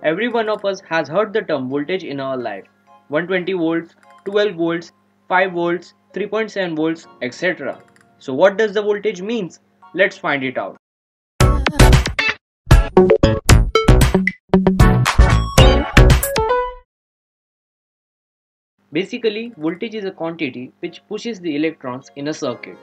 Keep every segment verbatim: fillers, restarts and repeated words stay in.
Every one of us has heard the term voltage in our life. one hundred twenty volts, twelve volts, five volts, three point seven volts, et cetera. So what does the voltage means? Let's find it out. Basically, voltage is a quantity which pushes the electrons in a circuit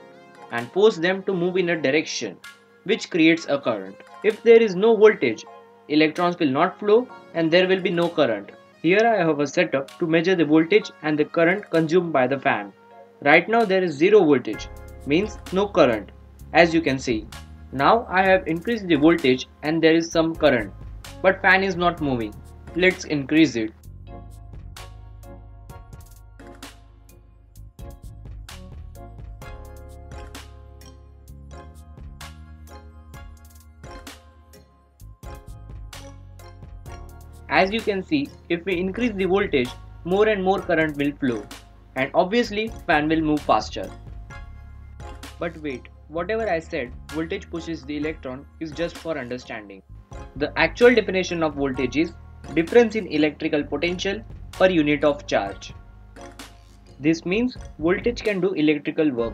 and forces them to move in a direction, which creates a current. If there is no voltage, electrons will not flow and there will be no current. Here I have a setup to measure the voltage and the current consumed by the fan. Right now there is zero voltage, means no current, as you can see. Now I have increased the voltage and there is some current, but fan is not moving. Let's increase it. As you can see, if we increase the voltage, more and more current will flow, and obviously fan will move faster. But wait, whatever I said, voltage pushes the electron is just for understanding. The actual definition of voltage is difference in electrical potential per unit of charge. This means voltage can do electrical work.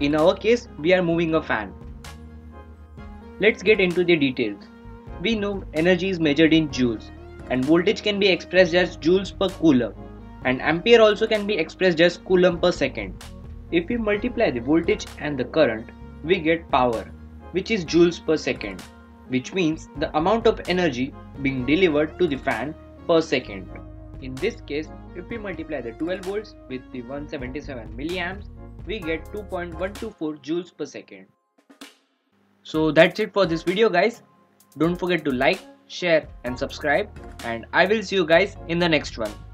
In our case, we are moving a fan. Let's get into the details. We know energy is measured in joules. And voltage can be expressed as joules per coulomb, and ampere also can be expressed as coulomb per second. If we multiply the voltage and the current, we get power, which is joules per second, which means the amount of energy being delivered to the fan per second. In this case, if we multiply the twelve volts with the one hundred seventy-seven milliamps, we get two point one two four joules per second. So that's it for this video, guys. Don't forget to like, share and subscribe, and I will see you guys in the next one.